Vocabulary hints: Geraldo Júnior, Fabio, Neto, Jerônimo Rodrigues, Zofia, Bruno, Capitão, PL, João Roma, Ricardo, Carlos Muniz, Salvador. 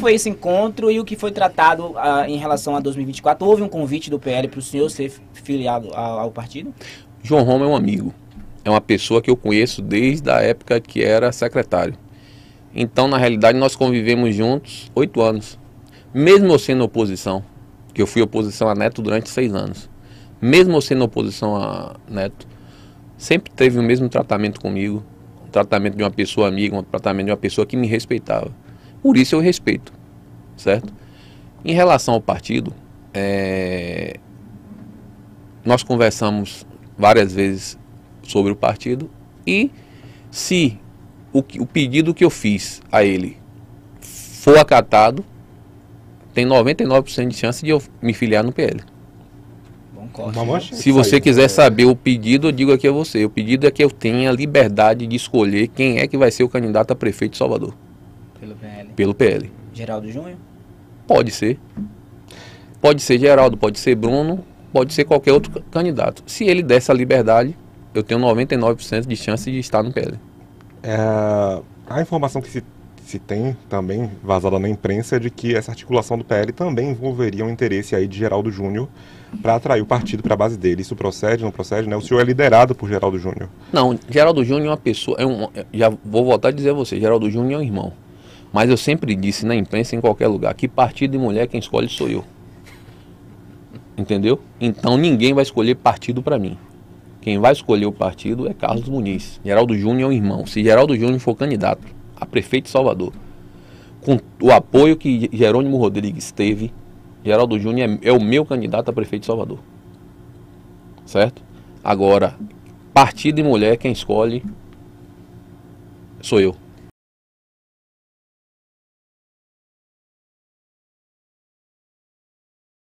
foi esse encontro e o que foi tratado em relação a 2024? Houve um convite do PL para o senhor ser filiado ao partido? João Roma é um amigo, é uma pessoa que eu conheço desde a época que era secretário. Então, na realidade, nós convivemos juntos 8 anos. Mesmo eu sendo oposição, que eu fui oposição a Neto durante 6 anos. Mesmo eu sendo oposição a Neto, sempre teve o mesmo tratamento comigo. Um tratamento de uma pessoa amiga, um tratamento de uma pessoa que me respeitava. Por isso eu respeito, certo? Em relação ao partido, nós conversamos várias vezes sobre o partido e se o pedido que eu fiz a ele for acatado, tem 99% de chance de eu me filiar no PL. Se você quiser saber o pedido, eu digo aqui a você. O pedido é que eu tenha liberdade de escolher quem é que vai ser o candidato a prefeito de Salvador. Pelo PL. Pelo PL. Geraldo Júnior? Pode ser. Pode ser Geraldo, pode ser Bruno, pode ser qualquer outro candidato. Se ele der essa liberdade, eu tenho 99% de chance de estar no PL. A informação que se tem também, vazada na imprensa, é de que essa articulação do PL também envolveria um interesse aí de Geraldo Júnior para atrair o partido para a base dele. Isso procede, não procede, né? O senhor é liderado por Geraldo Júnior? Não, Geraldo Júnior é uma pessoa... já vou voltar a dizer a você, Geraldo Júnior é um irmão. Mas eu sempre disse na imprensa, em qualquer lugar, que partido e mulher quem escolhe sou eu. Entendeu? Então ninguém vai escolher partido para mim. Quem vai escolher o partido é Carlos Muniz. Geraldo Júnior é um irmão. Se Geraldo Júnior for candidato a prefeito de Salvador, com o apoio que Jerônimo Rodrigues teve, Geraldo Júnior é o meu candidato a prefeito de Salvador. Certo? Agora, partido e mulher, quem escolhe sou eu.